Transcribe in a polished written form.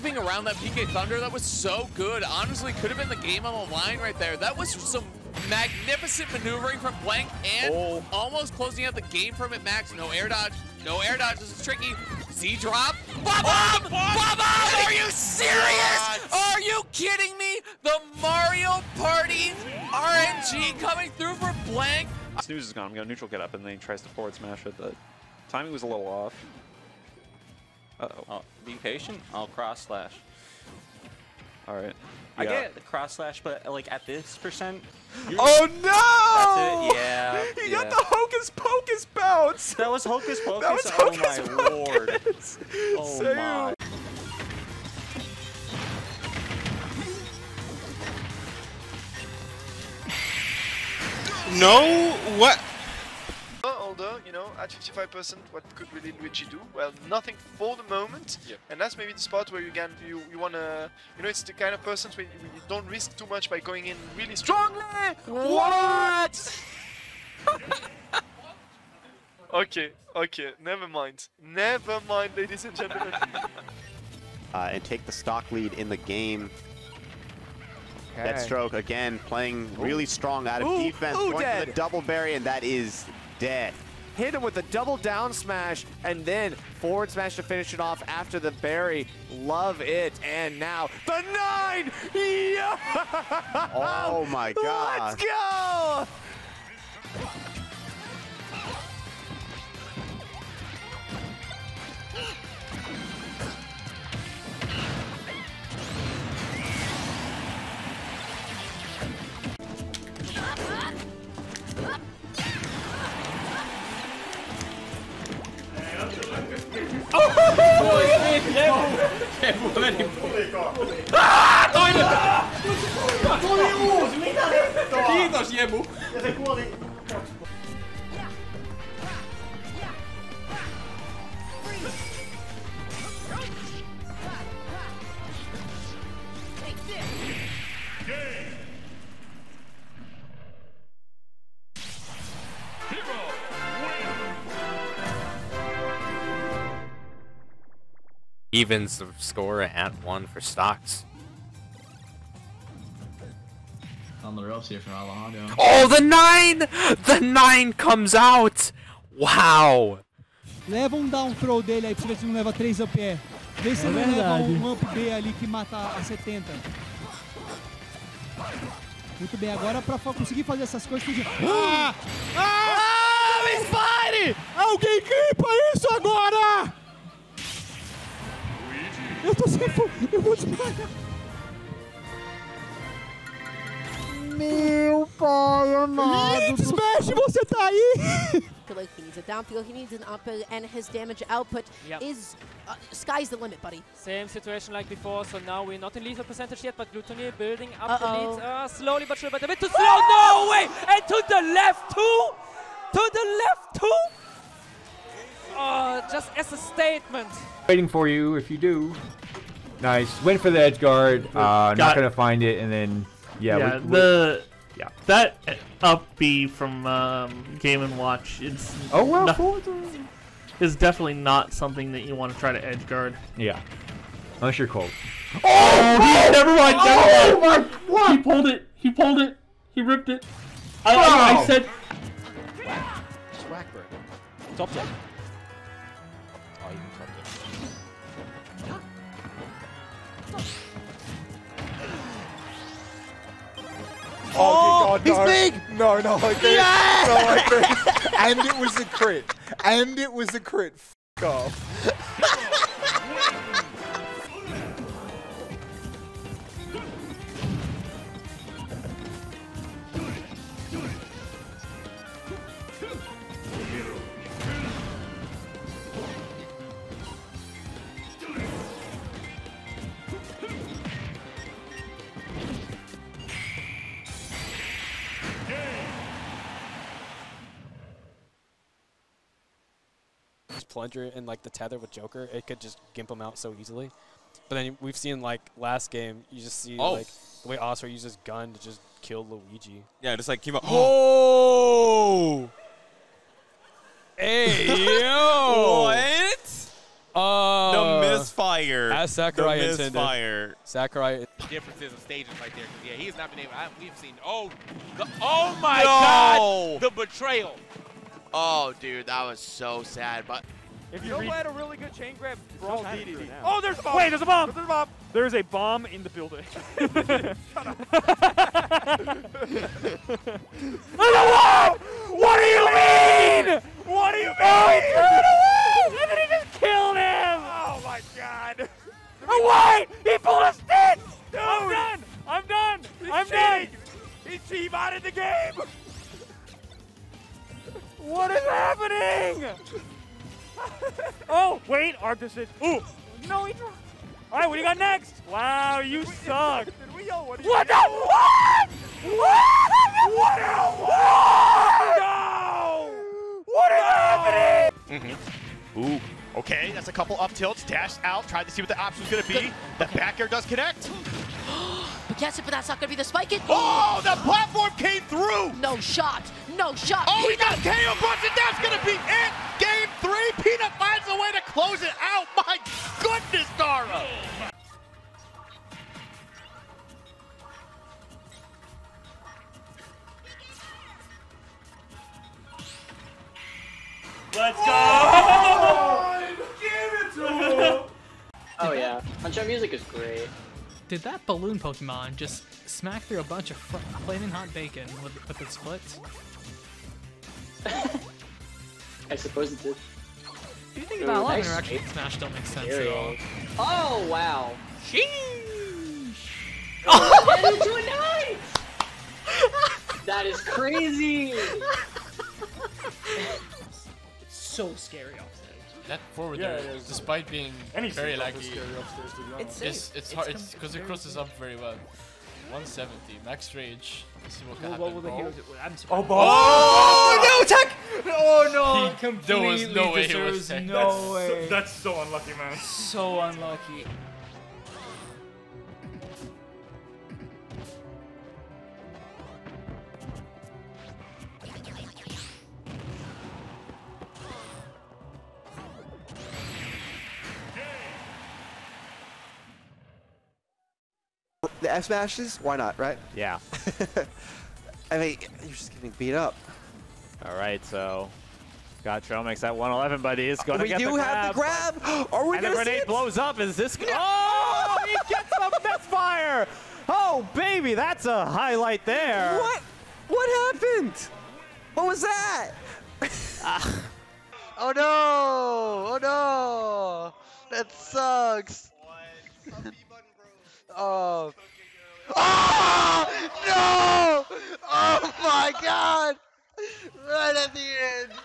weaving around that PK Thunder, that was so good. Honestly, could have been the game on the line right there. That was some magnificent maneuvering from Blank and almost closing out the game from it, Max. No air dodge. No air dodge. This is tricky. Z drop. Bob-Bob! Bob-Bob! Are you serious? Are you kidding me? The Mario Party RNG coming through for Blank. Snooze is gone. I'm going to neutral get up, and then he tries to forward smash it. The timing was a little off. Uh-oh. Oh, be patient. I'll cross slash. All right. Yeah. I get the cross slash, but like at this percent. Oh no! That's it. Yeah. He got the hocus pocus bounce. That was hocus pocus. That was hocus pocus. Oh my lord. Oh my. No, what? Although, you know, at 55%, what could really Luigi do? Well, nothing for the moment, and that's maybe the spot where you can, you wanna, you know, it's the kind of person where you don't risk too much by going in really strongly. What? okay, never mind, ladies and gentlemen. And take the stock lead in the game. Okay. Deathstroke again, playing really strong out of defense, going for the double berry, and that is dead. Hit him with a double down smash and then forward smash to finish it off after the berry. Love it. And now the 9! Yeah! Oh my god. Let's go! Kiitos Jemu! Ja se kuoli. Evens the score at 1 for stocks. On the ropes here from Alejandro. Oh, the 9! The 9 comes out! Wow! Leva down throw dele aí, porque se não leva 3 up air. Vê se ele leva up B ali que mata a 70. Muito bem, agora pra conseguir fazer essas coisas que... Ah! Ah! Spire! Alguém clipa isso agora! Eu tô sem fome, eu vou desmaiar. Meu pai amado. Link Smash, você tá aí? Like he needs a down throw, he needs an up and his damage output is sky's the limit, buddy. Same situation like before, so now we're not in lethal percentage yet, but Gluttony building up the leads slowly but surely, but a bit too slow. No way! And to the left too! To the left too! Just as a statement. Waiting for you if you do. Nice. Went for the edge guard. Not going to find it. And then, yeah. That up B from Game and Watch is, is definitely not something that you want to try to edge guard. Yeah. Unless you're cold. Oh! Never mind. What? He pulled it. He pulled it. He ripped it. I said. Swackbird. Top deck. Oh, God, he's big! No, I did. No, I did. And it was a crit. F*** off. Plunger and like the tether with Joker, it could just gimp him out so easily. But then we've seen like last game, you just see like the way Oscar uses gun to just kill Luigi. Yeah, just like came up. Oh! Hey yo! What? The misfire. misfire. As Sakurai intended. Misfire. Sakurai. Differences of stages right there. Yeah, he's not been able. We've seen. Oh, oh my God! The betrayal. Oh, dude, that was so sad. But if you had a really good chain grab, Brawl DDD. Oh, there's a bomb. Wait, there's a bomb. There's a bomb. There's a bomb in the building. Shut up. There's a wall. What do you mean? What do you mean? Oh, and then he just killed him. Oh my God. Oh, wait! He pulled a stitch. Dude. I'm done. I'm done. I'm done. He T-botted the game. What is happening? Oh, wait, Arp just said, ooh. No, he dropped. All right, what do you got next? Wow, you suck. Did we yell, what the what? What the what? No! What is happening? Mm-hmm. Ooh. Okay, that's a couple up tilts, dashed out, tried to see what the option's gonna be. The back air does connect. But that's not gonna be the spike in. Oh, the platform came through! No shot, no shot. Oh, Peanut. He got KO busted, that's gonna be it! Game 3, Peanut finds a way to close it out. My goodness, Dara! Let's go! Oh, give it to him. Oh yeah, Punch Out music is great. Did that balloon Pokemon just smack through a bunch of flaming hot bacon with its foot? I suppose it did. You think about a lot of interaction Smash don't make sense at all. Oh wow! Sheesh! Oh, that is too nice! That is crazy! It's so scary. That forward there, despite being very laggy, it's hard because it crosses up very well. 170, max rage. Let's see what can happen. Oh, oh, no, tech! Oh, no! There was no way he was tech. No way. That's so unlucky, man. So unlucky. The F smashes? Why not, right? Yeah. I mean, you're just getting beat up. All right, so got Tromix at 111, but he's going to get the grab. We do have the grab. Are we and the grenade blows up. Is this? No. Oh, he gets the misfire. Oh, baby, that's a highlight there. What? What happened? What was that? Oh no! Oh no! That sucks. Oh. Oh, no! Oh my God! Right at the end.